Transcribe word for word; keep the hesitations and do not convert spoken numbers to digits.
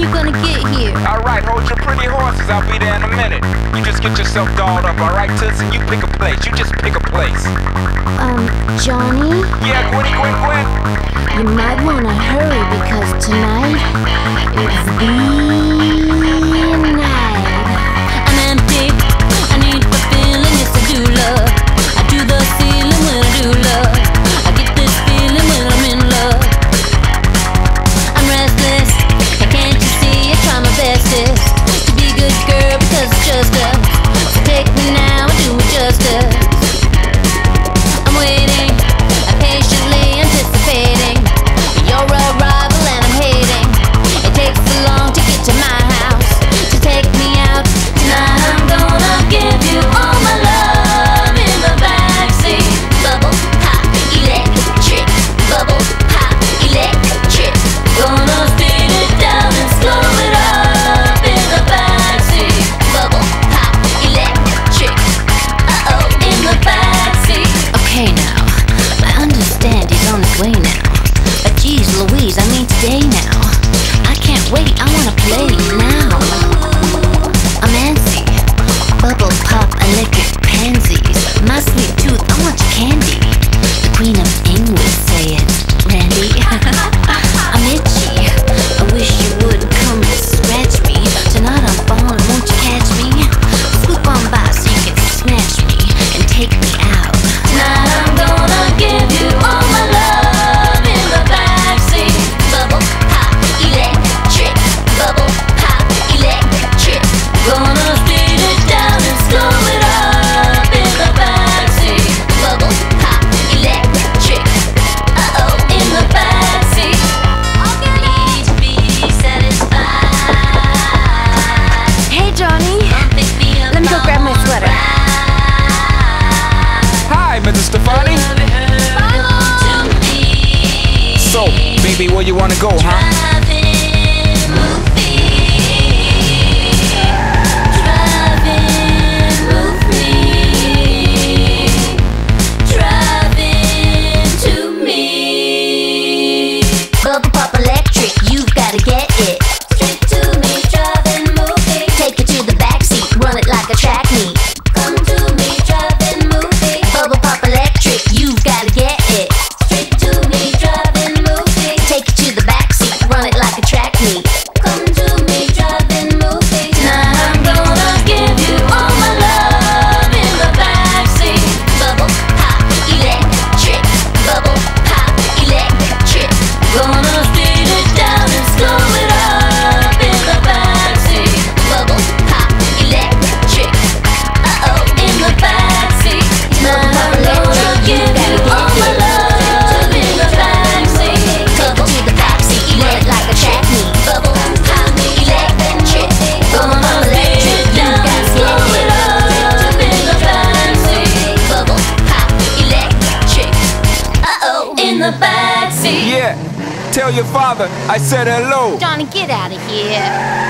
you gonna get here? Alright, hold your pretty horses, I'll be there in a minute. You just get yourself dolled up, alright, Tootsie? You pick a place, you just pick a place. Um, Johnny? Yeah, Gwenny, Gwen, Gwen? You might wanna hurry because tonight it's the night. And I'm big, I need fulfilling, yes I do love. I do the ceiling when I do love. I get this feeling when I'm in love. I'm restless, I can't you see I try my bestest to be a good girl because it's just us. So take me now and do it just us. I'm waiting, I'm patiently anticipating your arrival and I'm hating. It takes so long to get to my house to take me out. Tonight I'm gonna give you all my love in the backseat. Bubble pop, electric. Bubble pop, electric. Gonna speed it down and slow it up in the backseat. Bubble pop, electric. Uh oh, in the backseat. Okay now, I understand he's on his way now. But geez Louise, I mean today now. I can't wait, I wanna play now. I'm antsy, bubble pop, electric pansies. My sweet tooth, I want your candy. The Queen of England say it, Randy. I'm itchy, I wish you would come and scratch me. Tonight I'm falling, won't you catch me? Swoop on by so you can snatch me and take me out. Tonight I'm gonna give you all my love in the backseat. Bubble pop, electric. Bubble pop, electric. Gonna speed it down and slow it up in the backseat. Bubble pop, electric. Uh oh, in the backseat. Need to be satisfied. Hey Johnny, let me go grab my sweater. Hi, Missus Stefani. So, baby, where you wanna go, huh? Your father, I said hello. Johnny, get out of here.